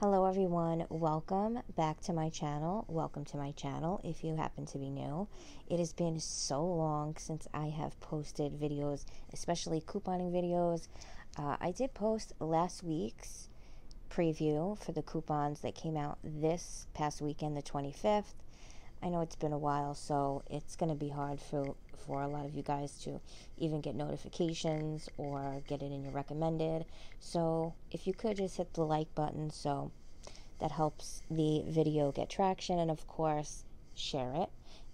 Hello everyone, welcome back to my channel. Welcome to my channel if you happen to be new. It has been so long since I have posted videos, especially couponing videos. I did post last week's preview for the coupons that came out this past weekend, the 25th. I know it's been a while, so it's going to be hard for a lot of you guys to even get notifications or get it in your recommended. So if you could just hit the like button, so that helps the video get traction, and of course share it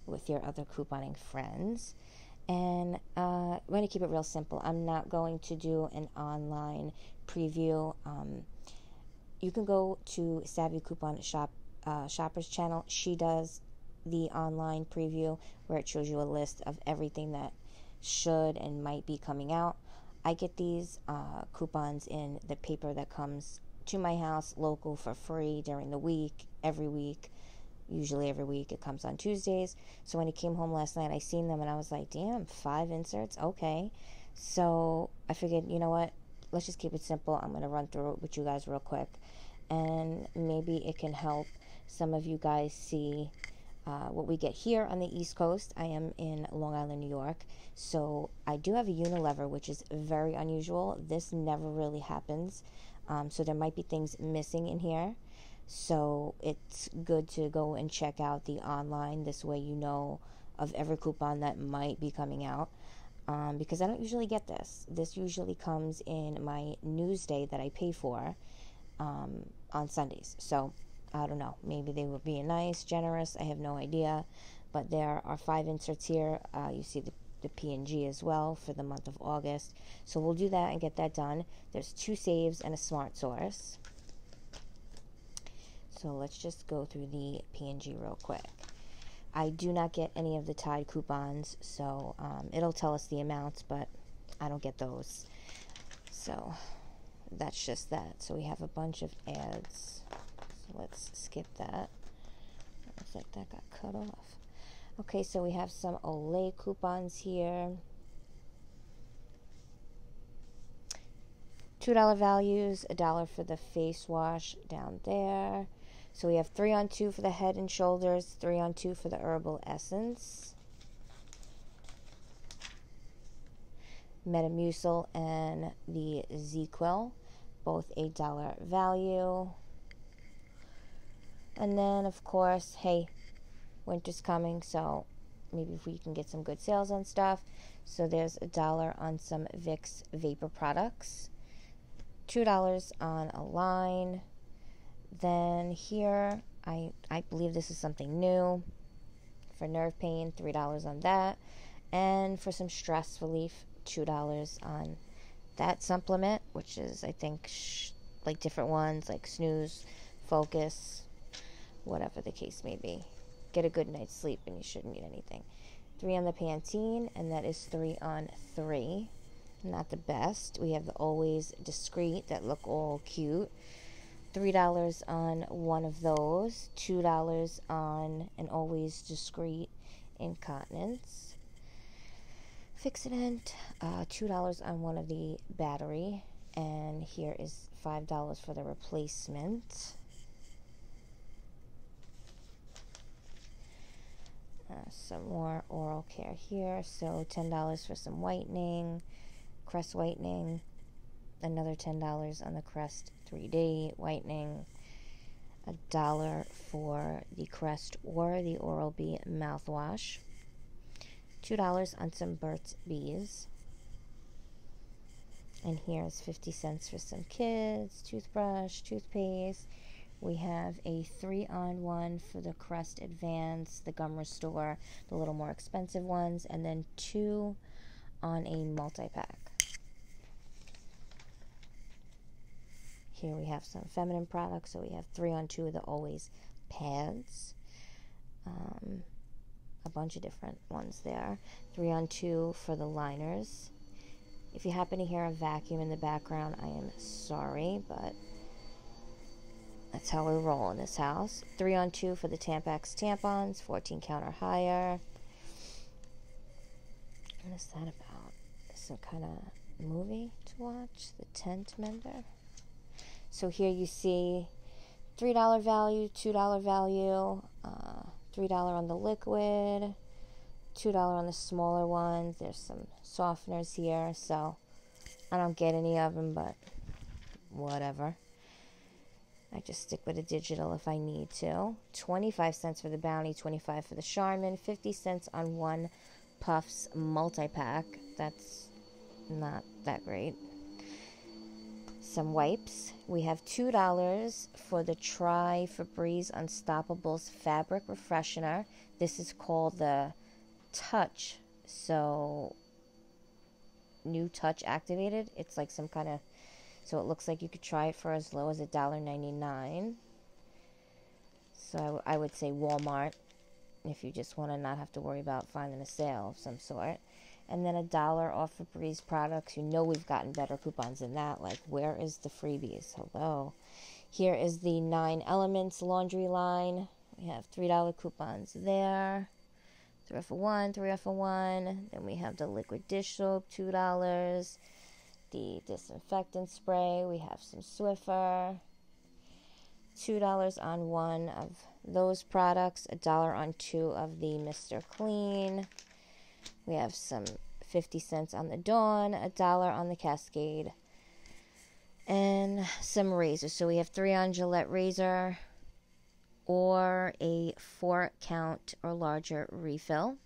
with your other couponing friends. And I'm going to keep it real simple. I'm not going to do an online preview. You can go to Savvy Coupon Shopper's channel. She does the online preview where it shows you a list of everything that should and might be coming out. I get these coupons in the paper that comes to my house local for free during the week, every week. Usually every week. It comes on Tuesdays. So when it came home last night, I seen them and I was like, damn, 5 inserts, okay. So I figured, you know what, let's just keep it simple. I'm going to run through it with you guys real quick, and maybe it can help some of you guys see what we get here on the East Coast. I am in Long Island, New York, so I do have a Unilever, which is very unusual. This never really happens, so there might be things missing in here. So it's good to go and check out the online. This way you know of every coupon that might be coming out, because I don't usually get this. This usually comes in my Newsday that I pay for on Sundays. So I don't know, maybe they were being nice, generous, I have no idea. But there are 5 inserts here. You see the P&G as well for the month of August. So we'll do that and get that done. There's 2 saves and a smart source. So let's just go through the P&G real quick. I do not get any of the Tide coupons, so it'll tell us the amounts, but I don't get those. So that's just that. So we have a bunch of ads. Let's skip that. Looks like that got cut off. Okay, so we have some Olay coupons here. $2 values, $1 for the face wash down there. So we have 3 on 2 for the Head and Shoulders, 3 on 2 for the Herbal Essence, Metamucil and the Z-Quil, both $8 value. And then, of course, hey, winter's coming, so maybe if we can get some good sales on stuff. So there's $1 on some Vicks vapor products, $2 on Align. Then here, I believe this is something new for nerve pain, $3 on that, and for some stress relief, $2 on that supplement, which is, I think, like different ones like Snooze, Focus, whatever the case may be. Get a good night's sleep and you shouldn't eat anything. 3 on the Pantene, and that is 3 on 3. Not the best. We have the Always Discreet that look all cute. $3 on one of those. $2 on an Always Discreet incontinence. Fixident, $2 on one of the battery. And here is $5 for the replacement. Some more oral care here. So $10 for some whitening, Crest whitening, another $10 on the Crest 3D whitening, $1 for the Crest or the Oral-B mouthwash, $2 on some Burt's Bees, and here's 50 cents for some kids, toothbrush, toothpaste. We have a 3 on 1 for the Crest Advance, the Gum Restore, the little more expensive ones, and then 2 on a multi-pack. Here we have some feminine products, so we have 3 on 2 of the Always pads. A bunch of different ones there. 3 on 2 for the liners. If you happen to hear a vacuum in the background, I am sorry, but that's how we roll in this house. 3 on 2 for the Tampax tampons, 14 count or higher. What is that about? Some kind of movie to watch? The Tent Mender. So here you see $3 value, $2 value, $3 on the liquid, $2 on the smaller ones. There's some softeners here, so I don't get any of them, but whatever. I just stick with a digital if I need to. 25 cents for the Bounty, 25 for the Charmin, 50 cents on one Puff's multi-pack. That's not that great. Some wipes. We have $2 for the Try Febreze Unstoppables Fabric Refreshener. This is called the Touch, so new Touch activated. It's like some kind of, so it looks like you could try it for as low as $1.99. So I would say Walmart if you just want to not have to worry about finding a sale of some sort. And then $1 off for Breeze products. You know we've gotten better coupons than that. Like, where is the freebies? Hello. Here is the 9 Elements laundry line. We have $3 coupons there. 3 off for 1, 3 off for 1. Then we have the liquid dish soap, $2. The disinfectant spray, we have some Swiffer, $2 on one of those products, $1 on 2 of the Mr. Clean. We have some 50 cents on the Dawn, $1 on the Cascade, and some razors. So we have 3 on Gillette razor or a 4-count or larger refill,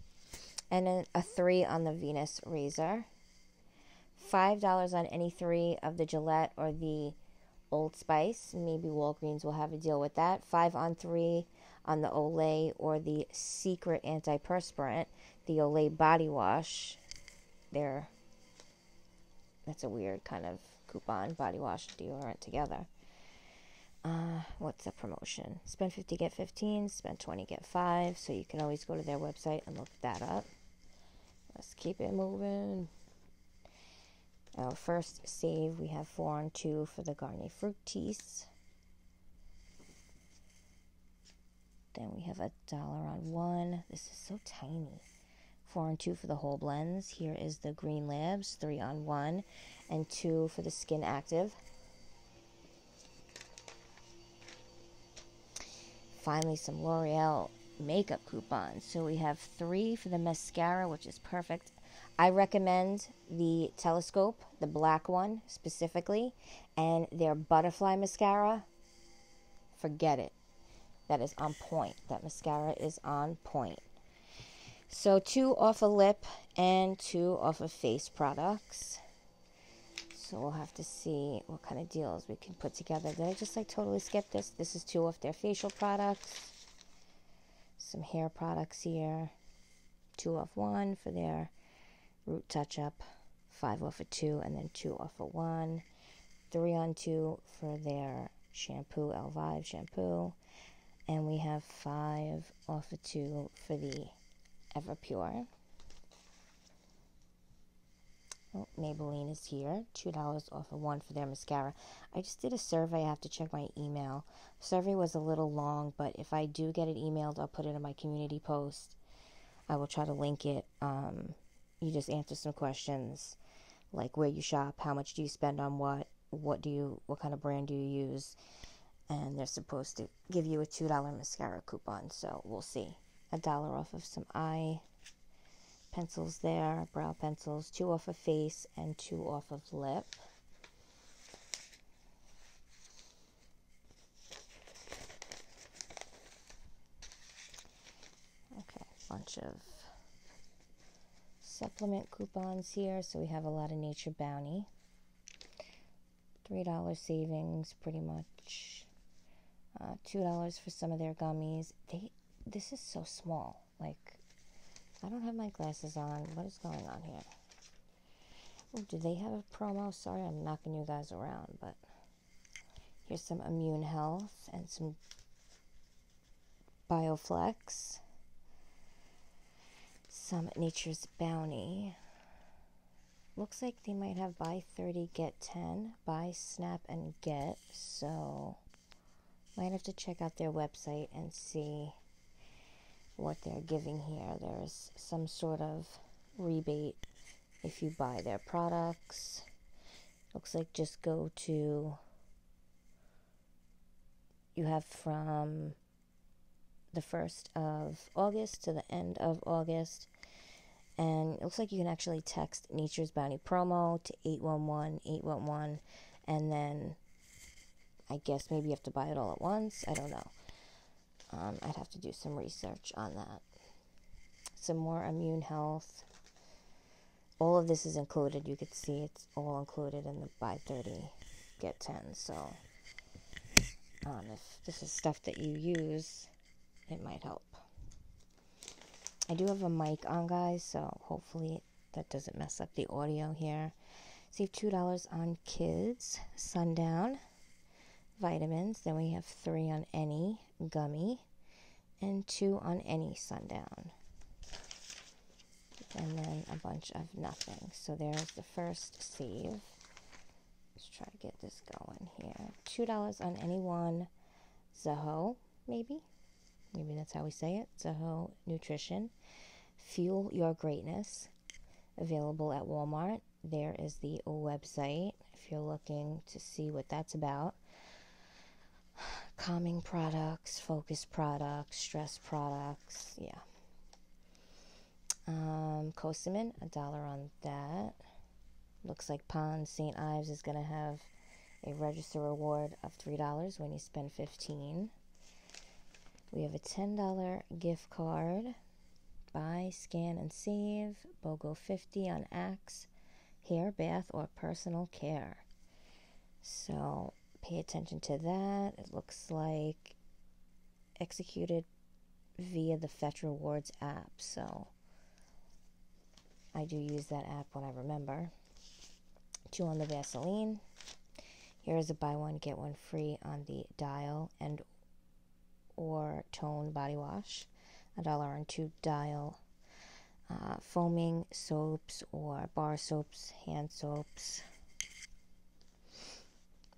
and then a 3 on the Venus razor. $5 on any 3 of the Gillette or the Old Spice. Maybe Walgreens will have a deal with that. 5 on 3 on the Olay or the Secret Antiperspirant. The Olay Body Wash. That's a weird kind of coupon. Body wash, deodorant together. What's the promotion? Spend 50, get 15. Spend 20, get 5. So you can always go to their website and look that up. Let's keep it moving. Our first save, we have 4 on 2 for the Garnier Fructis. Then we have $1 on 1. This is so tiny. 4 on 2 for the whole blends. Here is the Green Labs, 3 on 1, and 2 for the Skin Active. Finally, some L'Oreal makeup coupons. So we have 3 for the mascara, which is perfect. I recommend the Telescope, the black one specifically, and their Butterfly mascara. Forget it. That is on point. That mascara is on point. So 2 off of lip and 2 off of face products. So we'll have to see what kind of deals we can put together. Did I just like totally skip this? This is 2 off their facial products. Some hair products here. 2 off 1 for their root touch-up, 5 off of 2, and then 2 off of 1, 3 on 2 for their shampoo, Elvive shampoo, and we have 5 off of 2 for the Everpure. Oh, Maybelline is here, $2 off of 1 for their mascara. I just did a survey, I have to check my email. Survey was a little long, but if I do get it emailed, I'll put it in my community post. I will try to link it. You just answer some questions like where you shop, how much do you spend on what kind of brand do you use, and they're supposed to give you a $2 mascara coupon, so we'll see. $1 off of some eye pencils there, brow pencils, 2 off of face and 2 off of lip. Okay, bunch of supplement coupons here, so we have a lot of Nature Bounty. $3 savings, pretty much. $2 for some of their gummies. This is so small. Like, I don't have my glasses on. What is going on here? Oh, do they have a promo? Sorry, I'm knocking you guys around, but here's some Immune Health and some Bioflex. Some Nature's Bounty. Looks like they might have buy 30, get 10. Buy, snap, and get. So, might have to check out their website and see what they're giving here. There's some sort of rebate if you buy their products. Looks like just go to You have from the 1st of August to the end of August. And it looks like you can actually text Nature's Bounty promo to 811-811. And then I guess maybe you have to buy it all at once. I don't know. I'd have to do some research on that. Some more immune health. All of this is included. You could see it's all included in the buy 30, get 10. So if this is stuff that you use, it might help. I do have a mic on, guys, so hopefully that doesn't mess up the audio here. Save $2 on kids, Sundown, vitamins. Then we have 3 on any gummy and 2 on any Sundown. And then a bunch of nothing. So there's the first save. Let's try to get this going here. $2 on any one. Zoho, maybe. Maybe that's how we say it. Zoho Nutrition. Fuel Your Greatness. Available at Walmart. There is the website if you're looking to see what that's about. Calming products, focus products, stress products. Yeah. Cosamin, $1 on that. Looks like Pond's St. Ives is going to have a register reward of $3 when you spend $15. We have a $10 gift card. Buy, scan, and save. BOGO 50 on Axe, hair, bath, or personal care. So pay attention to that. It looks like executed via the Fetch Rewards app. So I do use that app when I remember. 2 on the Vaseline. Here is a buy one, get one free on the Dial and or Tone body wash. $1 on 2 Dial. Foaming soaps or bar soaps, hand soaps.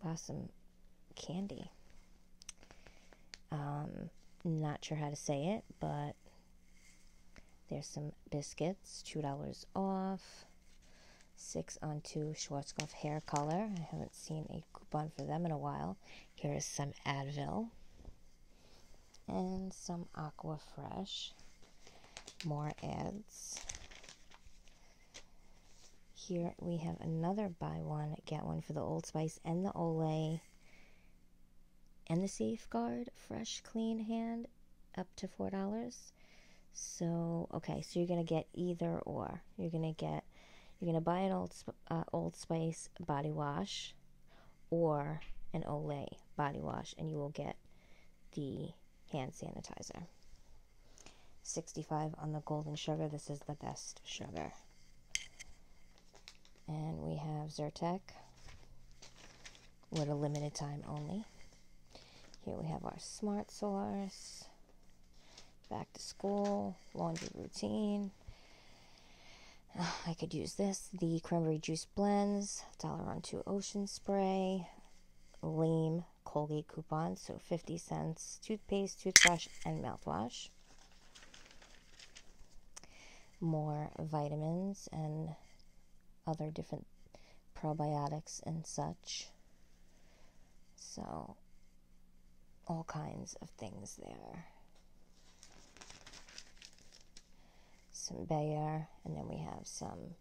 Wow, some candy. Not sure how to say it, but there's some biscuits, $2 off, 6 on 2 Schwarzkopf hair color. I haven't seen a coupon for them in a while. Here is some Advil and some Aqua Fresh. More ads. Here we have another buy one, get one for the Old Spice and the Olay and the Safeguard Fresh Clean Hand up to $4. So, okay, so you're going to get either or. You're going to buy an Old Spice body wash or an Olay body wash, and you will get the hand sanitizer. 65 on the golden sugar. This is the best sugar. And we have Zyrtec with a limited time only. Here we have our Smart Source. Back to school, laundry routine. I could use this. The cranberry juice blends, $1 on 2 ocean spray, lame Colgate coupon, so 50 cents, toothpaste, toothbrush, and mouthwash. More vitamins and other different probiotics and such. So, all kinds of things there. Some Bayer, and then we have some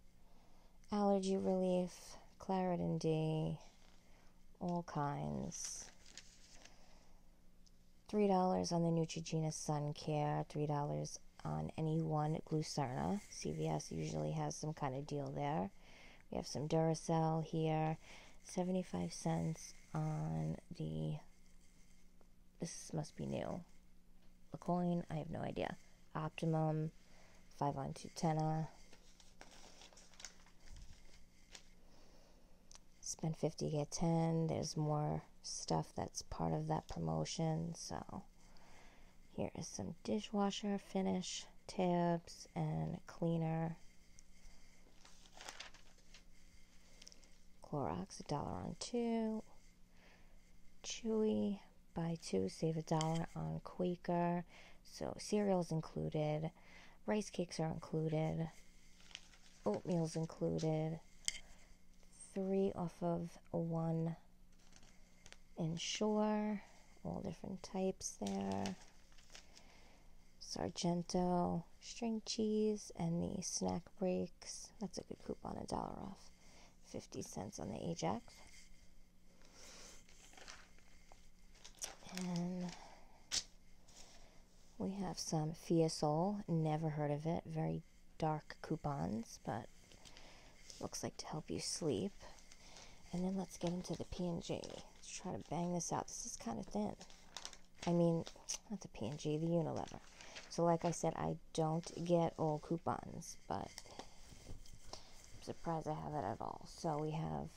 allergy relief, Claritin D, all kinds. $3 on the Neutrogena Sun Care, $3 on any one Glucerna. CVS usually has some kind of deal there. We have some Duracell here, 75 cents on the, this must be new, the coin, I have no idea, Optimum. 5 on 2 Tenna. Spend 50, get 10. There's more stuff that's part of that promotion. So here is some dishwasher finish tabs and cleaner. Clorox, $1 on 2. Chewy, buy 2, save $1 on Quaker. So cereals included. Rice cakes are included. Oatmeal's included. 3 off of 1 in Shore. all different types there. Sargento, string cheese, and the snack breaks. That's a good coupon, $1 off. 50 cents on the Ajax. And we have some Fiasol, never heard of it. Very dark coupons, but looks like to help you sleep. And then let's get into the P&G. Let's try to bang this out. This is kind of thin. I mean, not the P&G, the Unilever. So like I said, I don't get all coupons, but I'm surprised I have it at all. So we have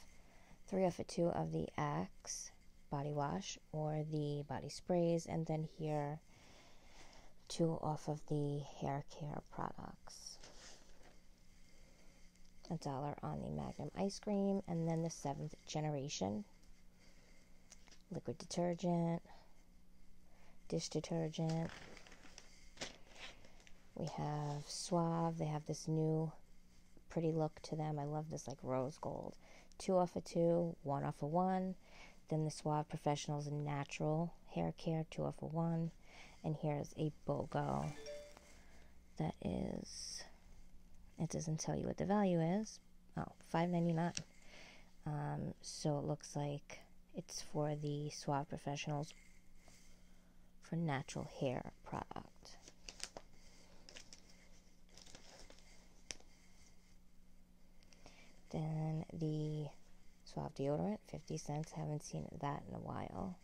3 off of 2 of the Axe body wash or the body sprays, and then here 2 off of the hair care products. $1 on the Magnum ice cream, and then the 7th generation liquid detergent, dish detergent. We have Suave. They have this new pretty look to them. I love this, like rose gold. 2 off of 2, 1 off of 1. Then the Suave Professionals Natural Hair Care, 2 off of 1. And here's a BOGO. That is, it doesn't tell you what the value is. Oh, $5.99. So it looks like it's for the Suave Professionals for natural hair product. Then the Suave deodorant, 50 cents. Haven't seen that in a while.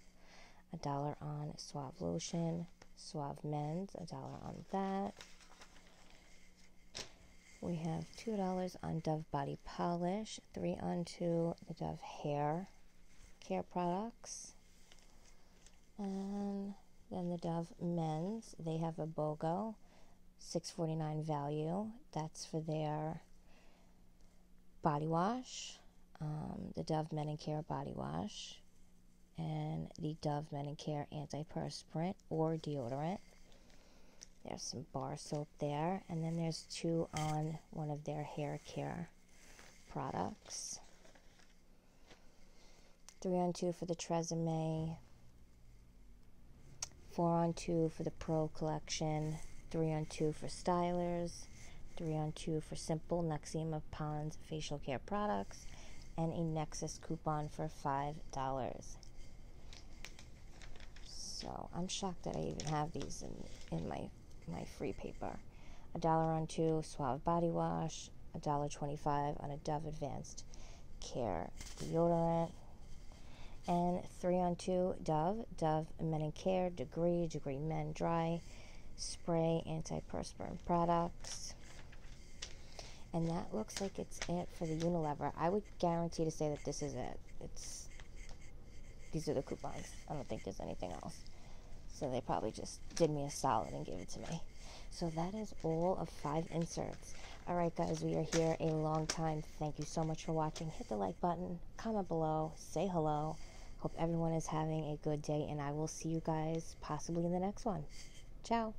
$1 on Suave lotion. Suave men's, $1 on that. We have $2 on Dove body polish. 3 on 2 the Dove hair care products. And then the Dove men's. They have a BOGO, $6.49 value. That's for their body wash, the Dove Men and Care body wash, and the Dove Men and Care antiperspirant or deodorant. There's some bar soap there, and then there's 2 on one of their hair care products. 3 on 2 for the Tresemme, 4 on 2 for the Pro collection, 3 on 2 for Stylers, 3 on 2 for Simple, Noxzema, Pond's facial care products, and a Nexus coupon for $5. So I'm shocked that I even have these in my free paper. $1 on 2 Suave body wash, $1.25 on a Dove Advanced Care deodorant, and 3 on 2 Dove Men and Care Degree Men Dry Spray antiperspirant products. And that looks like it's it for the Unilever. I would guarantee to say that this is it. These are the coupons. I don't think there's anything else. So they probably just did me a solid and gave it to me. So that is all of 5 inserts. Alright guys, we are here a long time. Thank you so much for watching. Hit the like button, comment below, say hello. Hope everyone is having a good day, and I will see you guys possibly in the next one. Ciao.